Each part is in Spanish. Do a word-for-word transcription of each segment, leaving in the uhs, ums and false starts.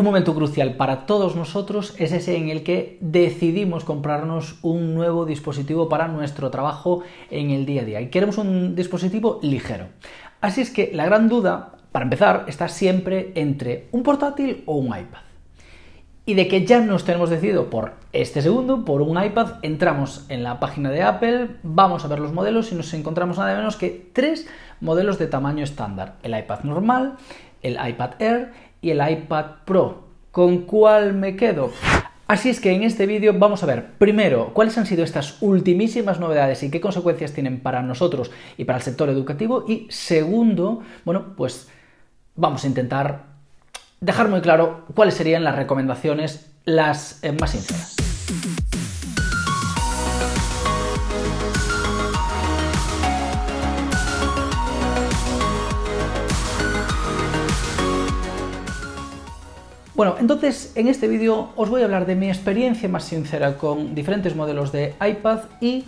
Un momento crucial para todos nosotros es ese en el que decidimos comprarnos un nuevo dispositivo para nuestro trabajo en el día a día y queremos un dispositivo ligero. Así es que la gran duda, para empezar, está siempre entre un portátil o un iPad. Y de que ya nos tenemos decidido por este segundo, por un iPad, entramos en la página de Apple, vamos a ver los modelos y nos encontramos nada menos que tres modelos de tamaño estándar. El iPad normal, el iPad Air y el iPad Pro. ¿Con cuál me quedo? Así es que en este vídeo vamos a ver primero cuáles han sido estas ultimísimas novedades y qué consecuencias tienen para nosotros y para el sector educativo. Y segundo, bueno, pues vamos a intentar dejar muy claro cuáles serían las recomendaciones las más sinceras. Bueno, entonces en este vídeo os voy a hablar de mi experiencia más sincera con diferentes modelos de iPad y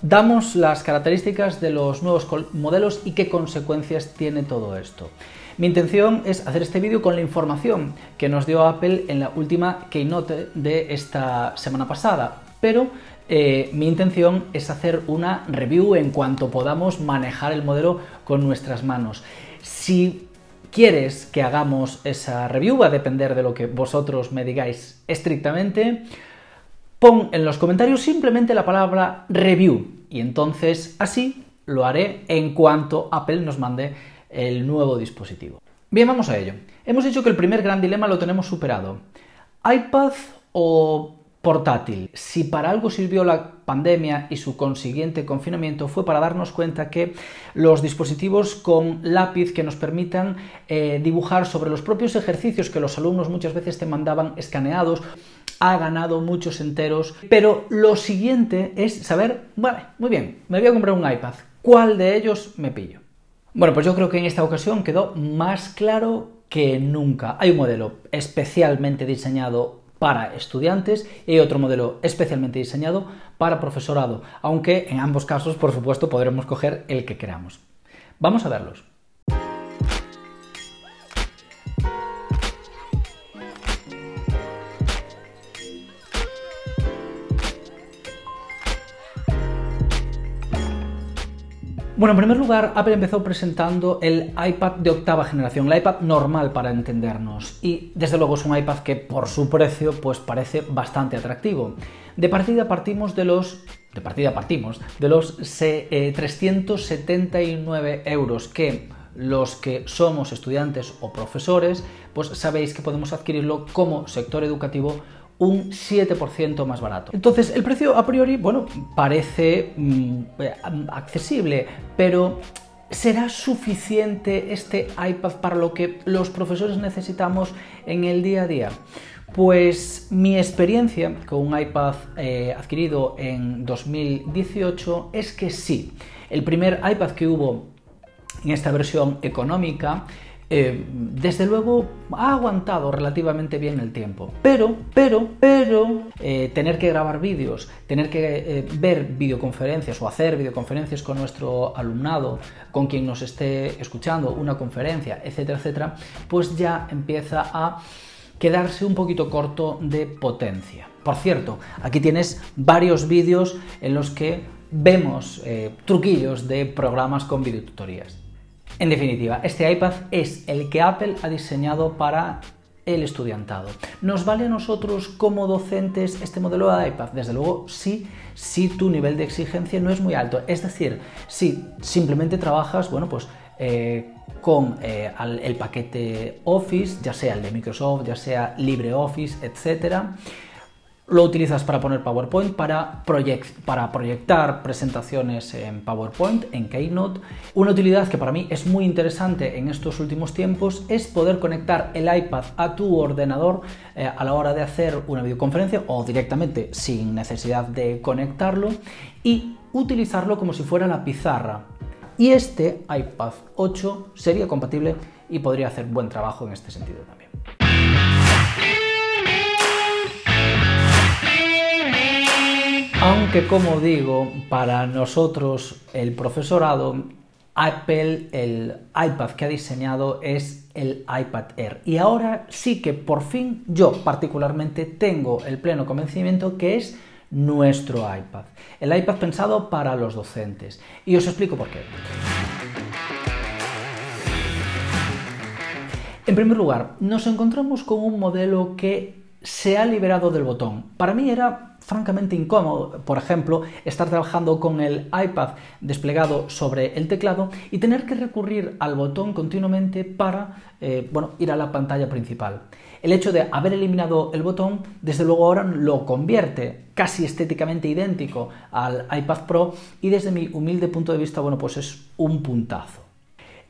damos las características de los nuevos modelos y qué consecuencias tiene todo esto. Mi intención es hacer este vídeo con la información que nos dio Apple en la última Keynote de esta semana pasada, pero eh, mi intención es hacer una review en cuanto podamos manejar el modelo con nuestras manos. Si quieres que hagamos esa review, va a depender de lo que vosotros me digáis estrictamente, pon en los comentarios simplemente la palabra review y entonces así lo haré en cuanto Apple nos mande el nuevo dispositivo. Bien, vamos a ello. Hemos dicho que el primer gran dilema lo tenemos superado. iPad o portátil. Si para algo sirvió la pandemia y su consiguiente confinamiento fue para darnos cuenta que los dispositivos con lápiz que nos permitan eh, dibujar sobre los propios ejercicios que los alumnos muchas veces te mandaban escaneados ha ganado muchos enteros. Pero lo siguiente es saber, vale, muy bien, me voy a comprar un iPad. ¿Cuál de ellos me pillo? Bueno, pues yo creo que en esta ocasión quedó más claro que nunca. Hay un modelo especialmente diseñado para estudiantes y hay otro modelo especialmente diseñado para profesorado, aunque en ambos casos, por supuesto, podremos coger el que queramos. Vamos a verlos. Bueno, en primer lugar, Apple empezó presentando el iPad de octava generación, el iPad normal para entendernos, y desde luego es un iPad que por su precio pues parece bastante atractivo. De partida partimos de los, de partida partimos de los eh, trescientos setenta y nueve euros que los que somos estudiantes o profesores pues sabéis que podemos adquirirlo como sector educativo un siete por ciento más barato. Entonces, el precio a priori, bueno, parece mm, accesible, pero ¿será suficiente este iPad para lo que los profesores necesitamos en el día a día? Pues mi experiencia con un iPad eh, adquirido en dos mil dieciocho es que sí. El primer iPad que hubo en esta versión económica Eh, desde luego ha aguantado relativamente bien el tiempo, pero, pero, pero eh, tener que grabar vídeos, tener que eh, ver videoconferencias o hacer videoconferencias con nuestro alumnado, con quien nos esté escuchando, una conferencia, etcétera, etcétera, pues ya empieza a quedarse un poquito corto de potencia. Por cierto, aquí tienes varios vídeos en los que vemos eh, truquillos de programas con videotutorías. En definitiva, este iPad es el que Apple ha diseñado para el estudiantado. ¿Nos vale a nosotros como docentes este modelo de iPad? Desde luego sí, si tu nivel de exigencia no es muy alto. Es decir, si simplemente trabajas, bueno, pues eh, con eh, al, el paquete Office, ya sea el de Microsoft, ya sea LibreOffice, etcétera. Lo utilizas para poner PowerPoint, para, proyect, para proyectar presentaciones en PowerPoint, en Keynote. Una utilidad que para mí es muy interesante en estos últimos tiempos es poder conectar el iPad a tu ordenador eh, a la hora de hacer una videoconferencia o directamente sin necesidad de conectarlo y utilizarlo como si fuera la pizarra. Y este iPad ocho sería compatible y podría hacer buen trabajo en este sentido también. Aunque, como digo, para nosotros, el profesorado, Apple, el iPad que ha diseñado es el iPad Air. Y ahora sí que por fin yo particularmente tengo el pleno convencimiento que es nuestro iPad. El iPad pensado para los docentes. Y os explico por qué. En primer lugar, nos encontramos con un modelo que se ha liberado del botón. Para mí era francamente incómodo, por ejemplo, estar trabajando con el iPad desplegado sobre el teclado y tener que recurrir al botón continuamente para eh, bueno, ir a la pantalla principal. El hecho de haber eliminado el botón, desde luego ahora lo convierte casi estéticamente idéntico al iPad Pro y desde mi humilde punto de vista, bueno, pues es un puntazo.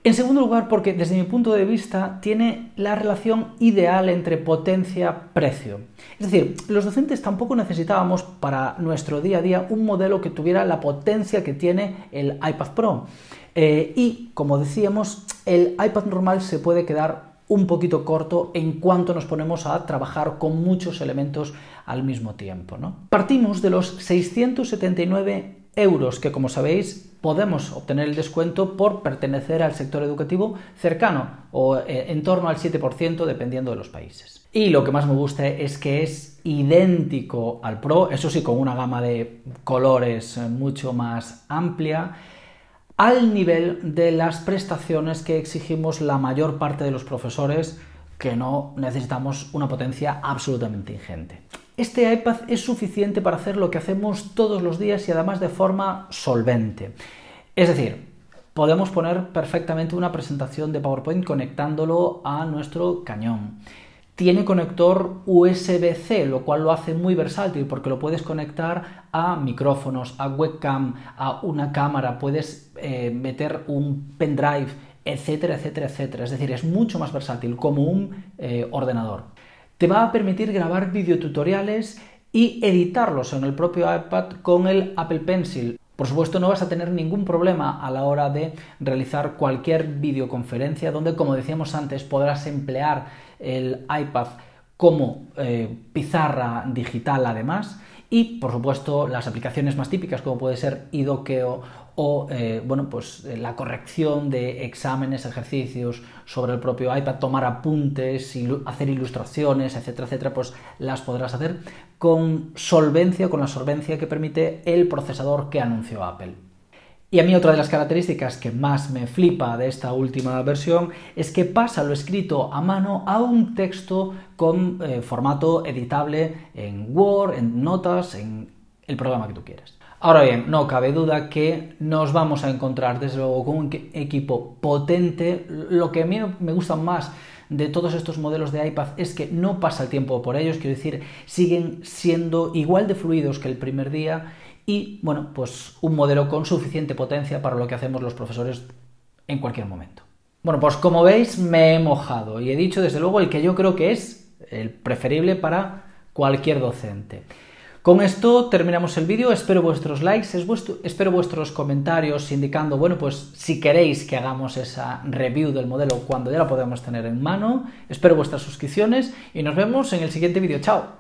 En segundo lugar, porque desde mi punto de vista tiene la relación ideal entre potencia-precio. Es decir, los docentes tampoco necesitábamos para nuestro día a día un modelo que tuviera la potencia que tiene el iPad Pro. Eh, y, como decíamos, el iPad normal se puede quedar un poquito corto en cuanto nos ponemos a trabajar con muchos elementos al mismo tiempo, ¿no? Partimos de los seiscientos setenta y nueve euros que, como sabéis, podemos obtener el descuento por pertenecer al sector educativo cercano o en torno al siete por ciento dependiendo de los países. Y lo que más me gusta es que es idéntico al Pro, eso sí, con una gama de colores mucho más amplia, al nivel de las prestaciones que exigimos la mayor parte de los profesores, que no necesitamos una potencia absolutamente ingente. Este iPad es suficiente para hacer lo que hacemos todos los días y además de forma solvente. Es decir, podemos poner perfectamente una presentación de PowerPoint conectándolo a nuestro cañón. Tiene conector U S B C, lo cual lo hace muy versátil porque lo puedes conectar a micrófonos, a webcam, a una cámara, puedes eh, meter un pendrive, etcétera, etcétera, etcétera. Es decir, es mucho más versátil como un eh, ordenador. Te va a permitir grabar videotutoriales y editarlos en el propio iPad con el Apple Pencil. Por supuesto, no vas a tener ningún problema a la hora de realizar cualquier videoconferencia donde, como decíamos antes, podrás emplear el iPad como eh, pizarra digital además. Y, por supuesto, las aplicaciones más típicas como puede ser iDoceo o eh, bueno, pues, la corrección de exámenes, ejercicios sobre el propio iPad, tomar apuntes, ilu- hacer ilustraciones, etcétera, etcétera, pues las podrás hacer con solvencia, con la solvencia que permite el procesador que anunció Apple. Y a mí otra de las características que más me flipa de esta última versión es que pasa lo escrito a mano a un texto con eh, formato editable en Word, en notas, en el programa que tú quieras. Ahora bien, no cabe duda que nos vamos a encontrar desde luego con un equipo potente. Lo que a mí me gusta más de todos estos modelos de iPad es que no pasa el tiempo por ellos, quiero decir, siguen siendo igual de fluidos que el primer día. Y, bueno, pues un modelo con suficiente potencia para lo que hacemos los profesores en cualquier momento. Bueno, pues como veis me he mojado y he dicho desde luego el que yo creo que es el preferible para cualquier docente. Con esto terminamos el vídeo, espero vuestros likes, espero vuestros comentarios indicando, bueno, pues si queréis que hagamos esa review del modelo cuando ya la podamos tener en mano. Espero vuestras suscripciones y nos vemos en el siguiente vídeo. ¡Chao!